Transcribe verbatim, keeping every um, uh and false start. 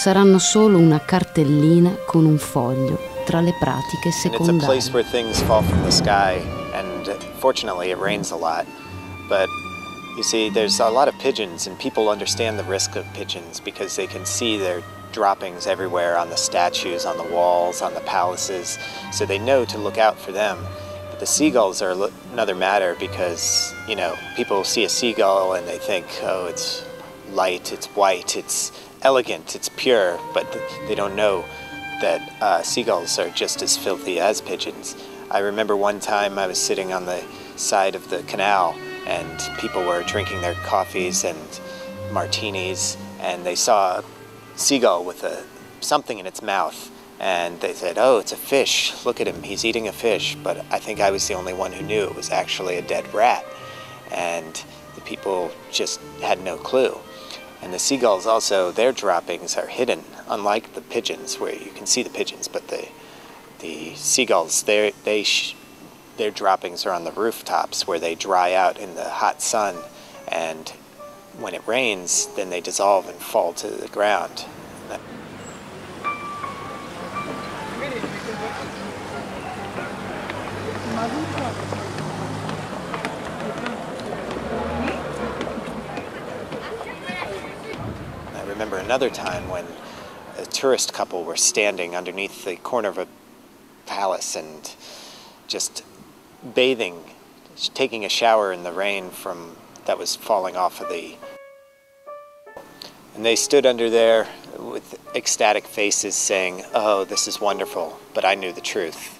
saranno solo una cartellina con un foglio tra le pratiche secondarie. But you see, there's a lot of pigeons, and people understand the risk of pigeons because they can see their droppings everywhere on the statues, on the walls, on the palaces, so they know to look out for them. But the seagulls are another matter because, you know, people see a seagull and they think, oh, it's light, it's white, it's elegant, it's pure, but they don't know that uh, seagulls are just as filthy as pigeons. I remember one time I was sitting on the side of the canal, and people were drinking their coffees and martinis, and they saw a seagull with a, something in its mouth, and they said, oh, it's a fish, look at him, he's eating a fish. But I think I was the only one who knew it was actually a dead rat, and the people just had no clue. And the seagulls also, their droppings are hidden, unlike the pigeons, where you can see the pigeons, but the, the seagulls, they they. Sh Their droppings are on the rooftops where they dry out in the hot sun, and when it rains, then they dissolve and fall to the ground. I remember another time when a tourist couple were standing underneath the corner of a palace and just bathing, taking a shower in the rain from that was falling off of the, and they stood under there with ecstatic faces saying, oh, this is wonderful, but I knew the truth.